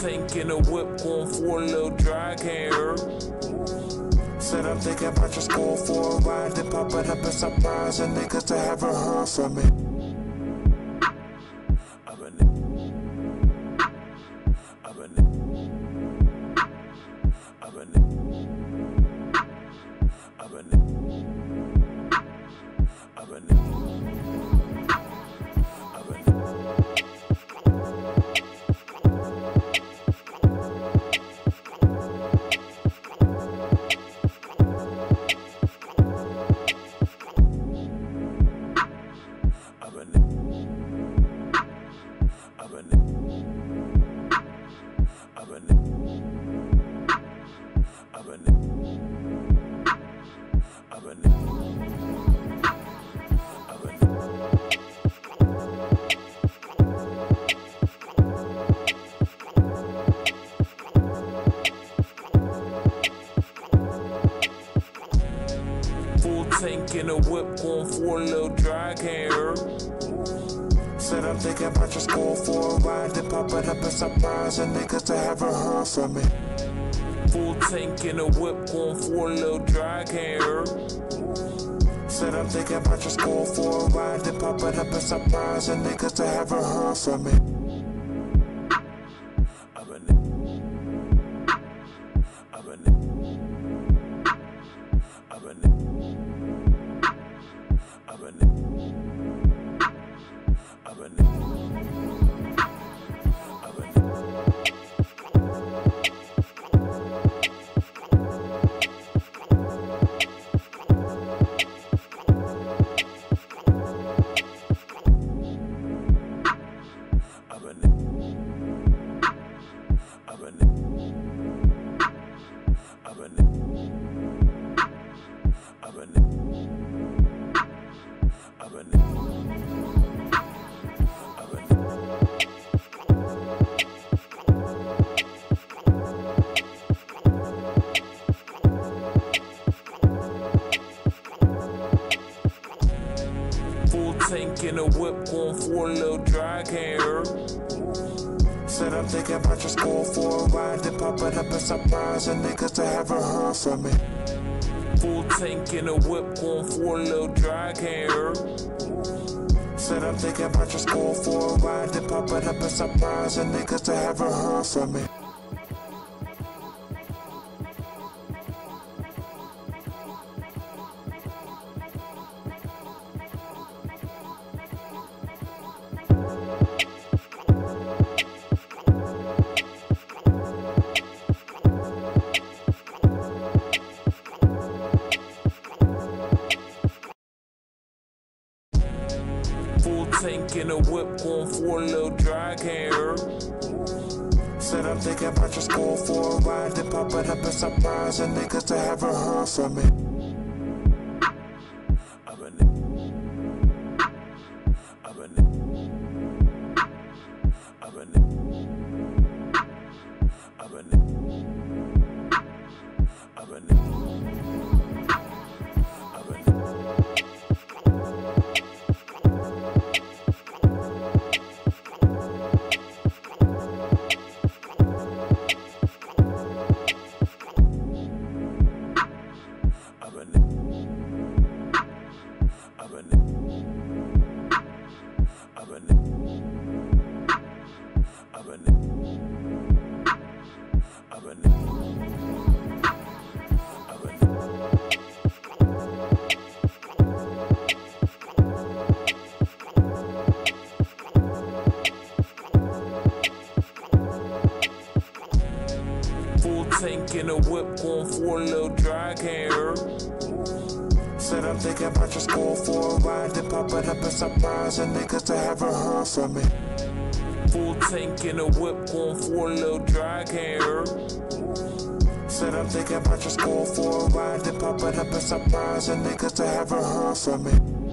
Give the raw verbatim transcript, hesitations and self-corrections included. tank in a whip, going for a little drag here. Said I'm thinking about your school for a ride, then pop it up and surprise a niggas that haven't heard from me. I'm a nigga. I'm a nigga. I'm a nigga. I'm a nigga. I'm a nigga. Tank in a whip, going for a little drag here. Said I'm thinking about your school for a ride, then pop it up and surprise a niggas that haven't heard from me. Full tank in a whip, going for a little drag here. Said I'm thinking about your school for a ride, then pop it up and surprise a niggas that haven't heard from me. I'm a nigga. I'm a nigga. I'm a nigga. I'm a nigga. I'm a nigga. Tank in a whip, going for a little drag here. Said I'm thinking about your school for a ride, then pop it up and surprise a niggas that haven't heard from me. Full tank in a whip, going for a little drag here. Said I'm thinking about your school for a ride, then pop it up and surprise a niggas that haven't heard from me. Tank in a whip, going for a little drag here. Said I'm thinking about your school for a ride, then pop it up and surprise a niggas that haven't heard from me. I'm a nigga. I'm a nigga. I'm a nigga. I'm a nigga. I'm a nigga. Tank in a whip, going for a little drag here. Said I'm thinking about your school for a ride, then pop it up and surprise a niggas that haven't heard from me. Full tank in a whip, going for a little drag here. Said I'm thinking about your school for a ride, then pop it up and surprise a niggas that haven't heard from me.